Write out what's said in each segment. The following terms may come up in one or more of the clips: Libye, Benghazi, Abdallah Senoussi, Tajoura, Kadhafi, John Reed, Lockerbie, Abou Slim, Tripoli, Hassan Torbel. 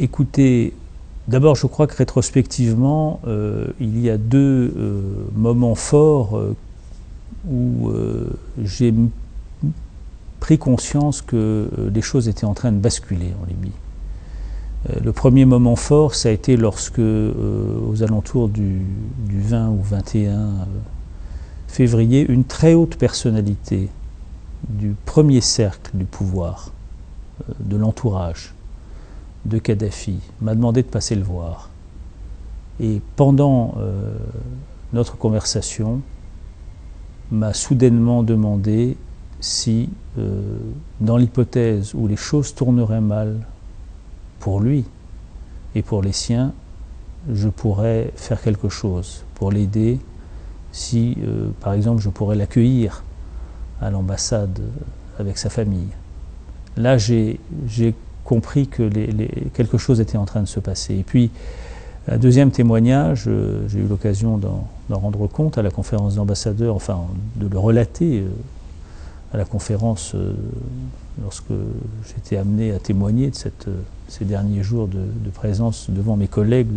Écoutez, d'abord je crois que rétrospectivement, il y a deux moments forts où j'ai pris conscience que les choses étaient en train de basculer en Libye. Le premier moment fort, ça a été lorsque, aux alentours du 20 ou 21 février, une très haute personnalité du premier cercle du pouvoir, de l'entourage de Kadhafi, m'a demandé de passer le voir. Et pendant notre conversation, m'a soudainement demandé si, dans l'hypothèse où les choses tourneraient mal pour lui et pour les siens, je pourrais faire quelque chose pour l'aider, si, par exemple, je pourrais l'accueillir à l'ambassade avec sa famille. Là, j'ai compris que quelque chose était en train de se passer. Et puis, un deuxième témoignage, j'ai eu l'occasion d'en rendre compte à la conférence d'ambassadeurs, enfin, de le relater à la conférence lorsque j'étais amené à témoigner de ces derniers jours de présence devant mes collègues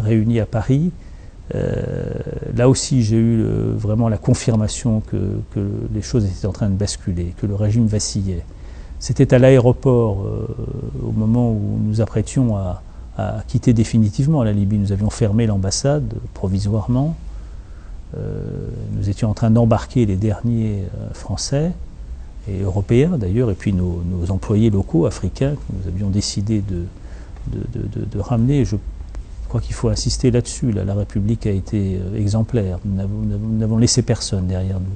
réunis à Paris. Là aussi, j'ai eu vraiment la confirmation que les choses étaient en train de basculer, que le régime vacillait. C'était à l'aéroport, au moment où nous apprêtions à quitter définitivement la Libye. Nous avions fermé l'ambassade provisoirement. Nous étions en train d'embarquer les derniers Français et Européens d'ailleurs, et puis nos employés locaux africains que nous avions décidé de ramener. Je crois qu'il faut insister là-dessus. Là, la République a été exemplaire. Nous n'avons laissé personne derrière nous.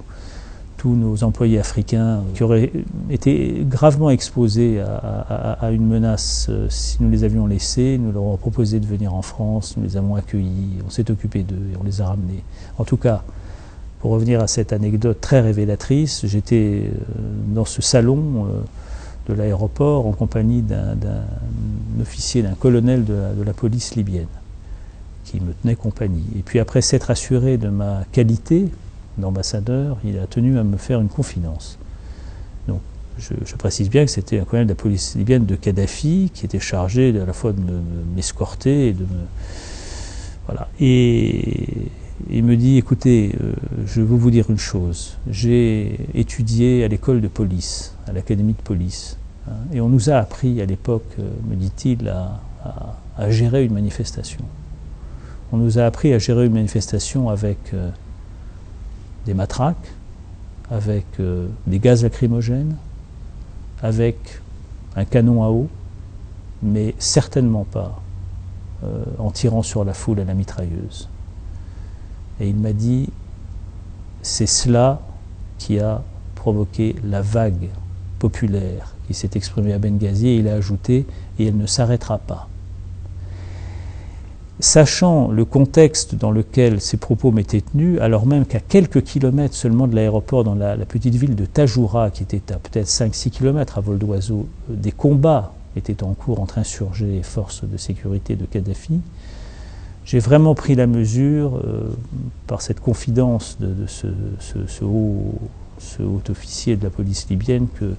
Tous nos employés africains qui auraient été gravement exposés à une menace si nous les avions laissés. Nous leur avons proposé de venir en France, nous les avons accueillis, on s'est occupé d'eux et on les a ramenés. En tout cas, pour revenir à cette anecdote très révélatrice, j'étais dans ce salon de l'aéroport en compagnie d'un officier, d'un colonel de la police libyenne qui me tenait compagnie. Et puis après s'être assuré de ma qualité d'ambassadeur, il a tenu à me faire une confidence. Donc, je précise bien que c'était un colonel de la police libyenne de Kadhafi qui était chargé à la fois de m'escorter et de me... Voilà. Et il me dit, écoutez, je veux vous dire une chose. J'ai étudié à l'école de police, à l'académie de police, hein, et on nous a appris à l'époque, me dit-il, à gérer une manifestation. On nous a appris à gérer une manifestation avec... des matraques, avec des gaz lacrymogènes, avec un canon à eau, mais certainement pas en tirant sur la foule à la mitrailleuse. Et il m'a dit, c'est cela qui a provoqué la vague populaire qui s'est exprimée à Benghazi, et il a ajouté, et elle ne s'arrêtera pas. Sachant le contexte dans lequel ces propos m'étaient tenus, alors même qu'à quelques kilomètres seulement de l'aéroport, dans la petite ville de Tajoura, qui était à peut-être 5-6 kilomètres à vol d'oiseau, des combats étaient en cours entre insurgés et forces de sécurité de Kadhafi, j'ai vraiment pris la mesure, par cette confidence de ce haut officier de la police libyenne, que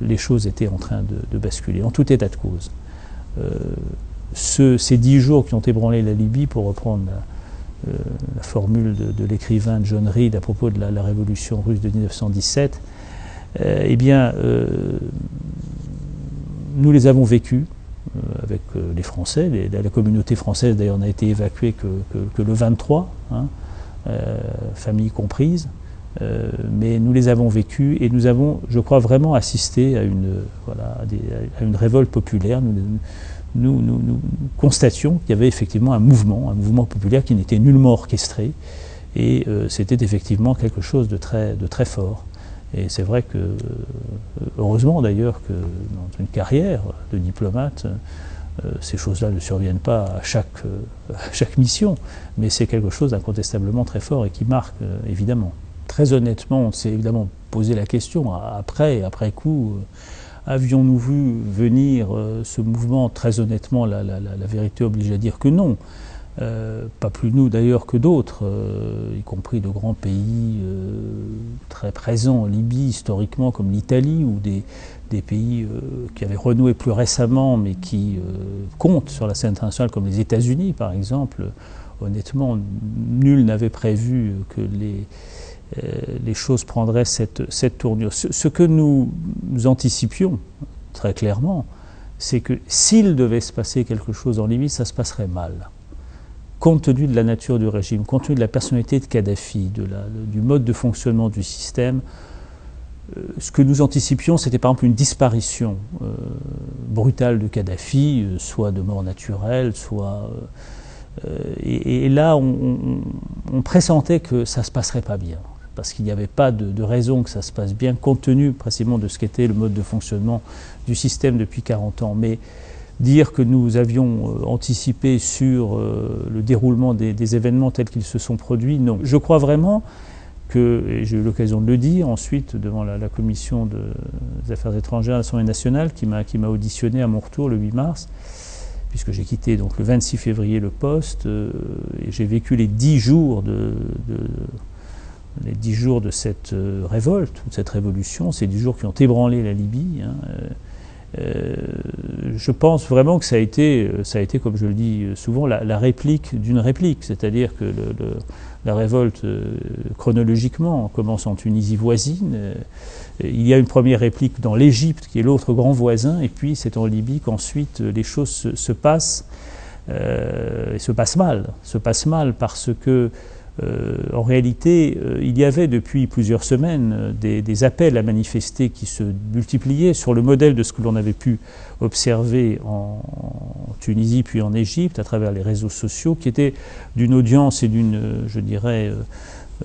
les choses étaient en train de basculer, en tout état de cause. Ces 10 jours qui ont ébranlé la Libye, pour reprendre la formule de l'écrivain John Reed à propos de la révolution russe de 1917, eh bien, nous les avons vécus avec les Français. La communauté française, d'ailleurs, n'a été évacuée que le 23, hein, famille comprise. Mais nous les avons vécus et nous avons, je crois, vraiment assisté à une révolte populaire. Nous constations qu'il y avait effectivement un mouvement populaire qui n'était nullement orchestré, et c'était effectivement quelque chose de très fort. Et c'est vrai que, heureusement d'ailleurs, que dans une carrière de diplomate, ces choses-là ne surviennent pas à chaque mission, mais c'est quelque chose d'incontestablement très fort et qui marque, évidemment. Très honnêtement, on s'est évidemment posé la question, après coup, avions-nous vu venir ce mouvement? Très honnêtement, la vérité oblige à dire que non. Pas plus nous d'ailleurs que d'autres, y compris de grands pays très présents en Libye historiquement, comme l'Italie, ou des, des pays qui avaient renoué plus récemment, mais qui comptent sur la scène internationale, comme les États-Unis par exemple. Honnêtement, nul n'avait prévu que les choses prendraient cette tournure. Ce que nous anticipions très clairement, c'est que s'il devait se passer quelque chose en Libye, ça se passerait mal. Compte tenu de la nature du régime, compte tenu de la personnalité de Kadhafi, du mode de fonctionnement du système, ce que nous anticipions, c'était par exemple une disparition brutale de Kadhafi, soit de mort naturelle, soit... et là, on pressentait que ça ne se passerait pas bien, parce qu'il n'y avait pas de raison que ça se passe bien, compte tenu précisément de ce qu'était le mode de fonctionnement du système depuis 40 ans. Mais dire que nous avions anticipé sur le déroulement des événements tels qu'ils se sont produits, non. Je crois vraiment que, et j'ai eu l'occasion de le dire ensuite devant la commission des affaires étrangères à l'Assemblée nationale, qui m'a auditionné à mon retour le 8 mars, puisque j'ai quitté donc, le 26 février le poste, et j'ai vécu les 10 jours de cette révolte, de cette révolution, ces 10 jours qui ont ébranlé la Libye. Hein, je pense vraiment que ça a été, comme je le dis souvent, la réplique d'une réplique, c'est-à-dire que la révolte, chronologiquement, commence en Tunisie voisine, il y a une première réplique dans l'Égypte, qui est l'autre grand voisin, et puis c'est en Libye qu'ensuite les choses se passent, et se passent mal parce que, en réalité, il y avait depuis plusieurs semaines des appels à manifester qui se multipliaient sur le modèle de ce que l'on avait pu observer en Tunisie puis en Égypte à travers les réseaux sociaux, qui étaient d'une audience et d'une, je dirais,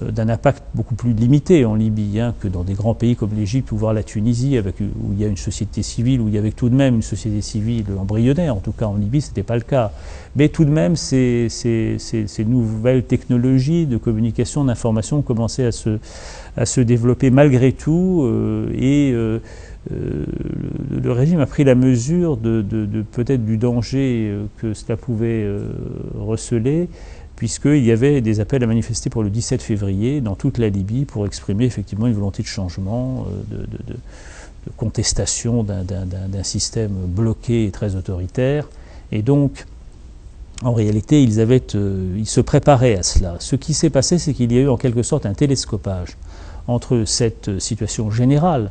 d'un impact beaucoup plus limité en Libye hein, que dans des grands pays comme l'Égypte ou voire la Tunisie, où il y a une société civile, où il y avait tout de même une société civile embryonnaire, en tout cas en Libye ce n'était pas le cas. Mais tout de même ces nouvelles technologies de communication, d'information commençaient à se développer malgré tout, le régime a pris la mesure de peut-être du danger que cela pouvait receler, puisqu'il y avait des appels à manifester pour le 17 février dans toute la Libye pour exprimer effectivement une volonté de changement, de contestation d'un système bloqué et très autoritaire. Et donc, en réalité, ils se préparaient à cela. Ce qui s'est passé, c'est qu'il y a eu en quelque sorte un télescopage entre cette situation générale,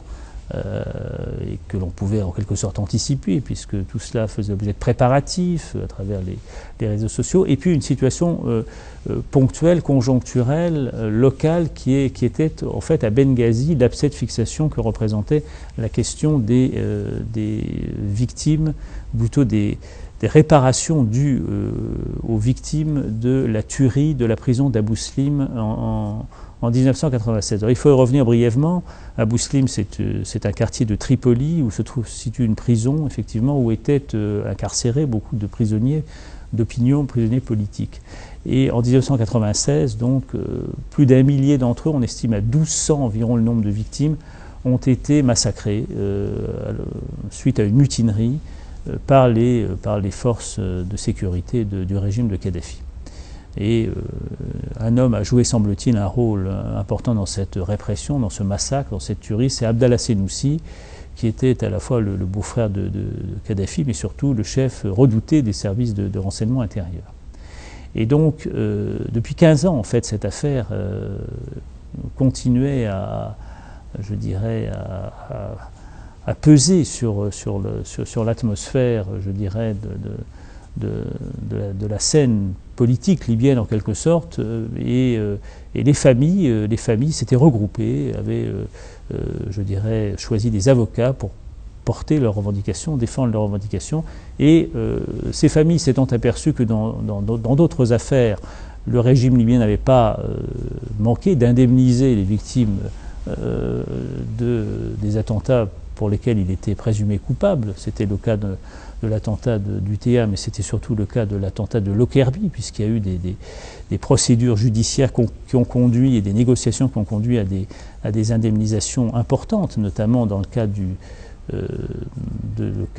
et que l'on pouvait en quelque sorte anticiper, puisque tout cela faisait objet de préparatifs à travers les réseaux sociaux, et puis une situation ponctuelle, conjoncturelle, locale, qui était en fait à Benghazi l'abcès de fixation que représentait la question des victimes, plutôt des réparations dues aux victimes de la tuerie de la prison d'Abou Slim en 1996. Alors, il faut revenir brièvement. Abou Slim, c'est un quartier de Tripoli où se situe une prison, effectivement, où étaient incarcérés beaucoup de prisonniers d'opinion, prisonniers politiques. Et en 1996, donc, plus d'un millier d'entre eux, on estime à 1200 environ le nombre de victimes, ont été massacrés suite à une mutinerie par les forces de sécurité du régime de Kadhafi. Et un homme a joué, semble-t-il, un rôle important dans cette répression, dans ce massacre, dans cette tuerie. C'est Abdallah Senoussi, qui était à la fois le beau-frère de Kadhafi, mais surtout le chef redouté des services de renseignement intérieur. Et donc, depuis 15 ans, en fait, cette affaire continuait à peser sur l'atmosphère, je dirais, de la scène politique libyenne en quelque sorte, et les familles s'étaient regroupées, avaient, je dirais, choisi des avocats pour porter leurs revendications, défendre leurs revendications, et ces familles s'étant aperçues que dans d'autres affaires, le régime libyen n'avait pas manqué d'indemniser les victimes des attentats pour lesquels il était présumé coupable. C'était le cas de l'attentat d'UTA, mais c'était surtout le cas de l'attentat de Lockerbie, puisqu'il y a eu des procédures judiciaires qui ont conduit, et des négociations qui ont conduit à des indemnisations importantes, notamment dans le cas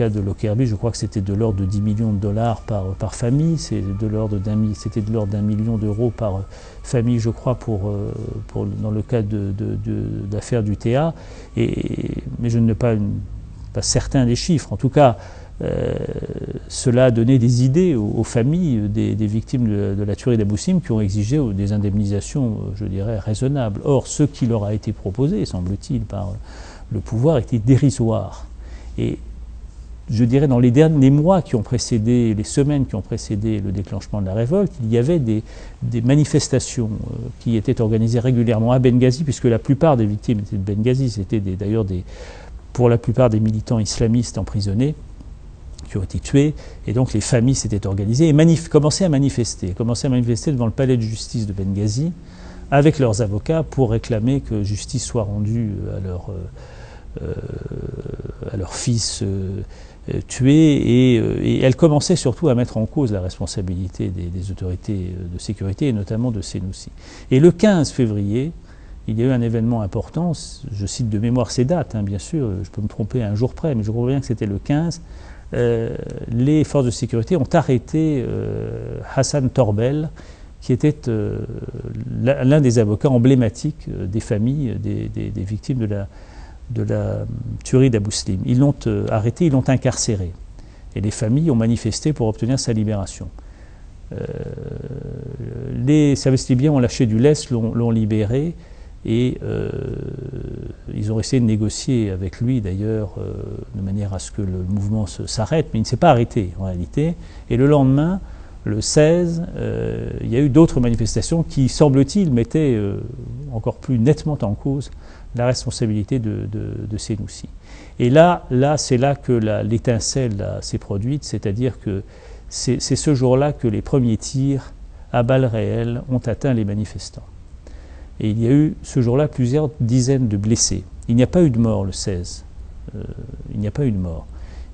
de Lockerbie. Je crois que c'était de l'ordre de 10 millions de dollars par famille, c'était de l'ordre d'1 million d'euros par famille, je crois, dans le cas de l'affaire d'UTA. Mais je ne vais pas pas certain des chiffres, en tout cas cela a donné des idées aux familles des victimes de la tuerie d'Abou Slim qui ont exigé des indemnisations, je dirais, raisonnables. Or, ce qui leur a été proposé, semble-t-il, par le pouvoir était dérisoire. Et je dirais, dans les derniers mois qui ont précédé, les semaines qui ont précédé le déclenchement de la révolte, il y avait des manifestations qui étaient organisées régulièrement à Benghazi, puisque la plupart des victimes étaient de Benghazi, c'était d'ailleurs pour la plupart des militants islamistes emprisonnés qui ont été tués, et donc les familles s'étaient organisées et commençaient à manifester devant le palais de justice de Benghazi avec leurs avocats pour réclamer que justice soit rendue à leur fils tués, et elle commençait surtout à mettre en cause la responsabilité des autorités de sécurité et notamment de Senoussi. Et le 15 février, il y a eu un événement important, je cite de mémoire ces dates, hein, bien sûr, je peux me tromper à un jour près, mais je crois bien que c'était le 15, les forces de sécurité ont arrêté Hassan Torbel, qui était l'un des avocats emblématiques des familles des victimes de la tuerie d'Abou Slim. Ils l'ont arrêté, ils l'ont incarcéré. Et les familles ont manifesté pour obtenir sa libération. Les services libyens ont lâché du lest, l'ont libéré, et ils ont essayé de négocier avec lui, d'ailleurs, de manière à ce que le mouvement s'arrête, mais il ne s'est pas arrêté, en réalité. Et le lendemain, le 16, il y a eu d'autres manifestations qui, semble-t-il, mettaient encore plus nettement en cause la responsabilité de Senoussi. Et là c'est là que l'étincelle s'est produite, c'est-à-dire que c'est ce jour-là que les premiers tirs à balles réelles ont atteint les manifestants. Et il y a eu ce jour-là plusieurs dizaines de blessés. Il n'y a pas eu de mort le 16, il n'y a pas eu de mort.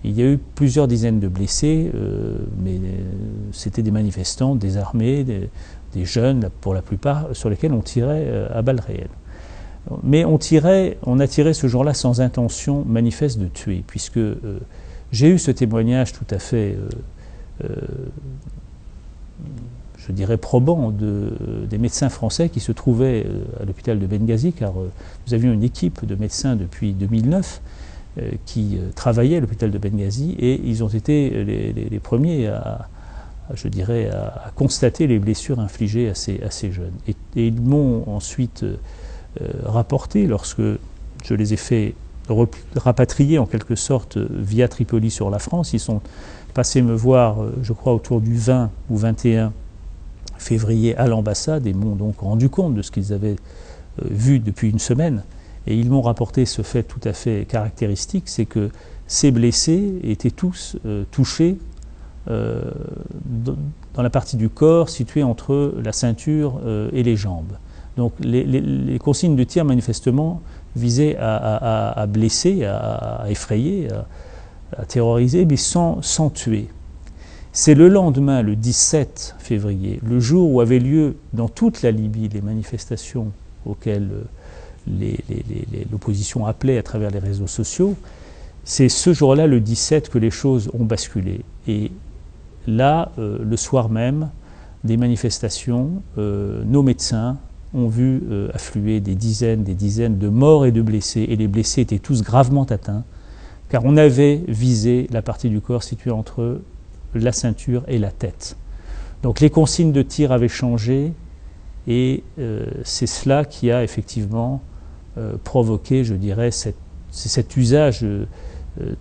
Il y a eu plusieurs dizaines de blessés, mais c'était des manifestants, des armés, des jeunes pour la plupart, sur lesquels on tirait à balles réelles. Mais on a tiré ce jour-là sans intention manifeste de tuer, puisque j'ai eu ce témoignage tout à fait, je dirais, probant des médecins français qui se trouvaient à l'hôpital de Benghazi, car nous avions une équipe de médecins depuis 2009 qui travaillait à l'hôpital de Benghazi, et ils ont été les premiers à constater les blessures infligées à ces jeunes. Et ils m'ont ensuite rapporté, lorsque je les ai fait rapatrier en quelque sorte via Tripoli sur la France. Ils sont passés me voir, je crois, autour du 20 ou 21 février à l'ambassade et m'ont donc rendu compte de ce qu'ils avaient vu depuis une semaine. Et ils m'ont rapporté ce fait tout à fait caractéristique, c'est que ces blessés étaient tous touchés dans la partie du corps située entre la ceinture et les jambes. Donc les consignes de tir, manifestement, visaient à blesser, à effrayer, à terroriser, mais sans tuer. C'est le lendemain, le 17 février, le jour où avaient lieu dans toute la Libye les manifestations auxquelles l'opposition appelait à travers les réseaux sociaux. C'est ce jour-là, le 17, que les choses ont basculé. Et là, le soir même, des manifestations, nos médecins ont vu affluer des dizaines de morts et de blessés, et les blessés étaient tous gravement atteints, car on avait visé la partie du corps située entre la ceinture et la tête. Donc les consignes de tir avaient changé, et c'est cela qui a effectivement provoqué, je dirais, cet usage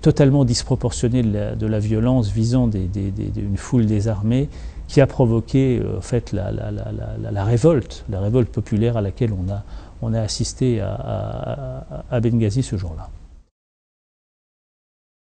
totalement disproportionné de la violence visant une foule désarmée, qui a provoqué en fait la révolte populaire à laquelle on a assisté à Benghazi ce jour-là.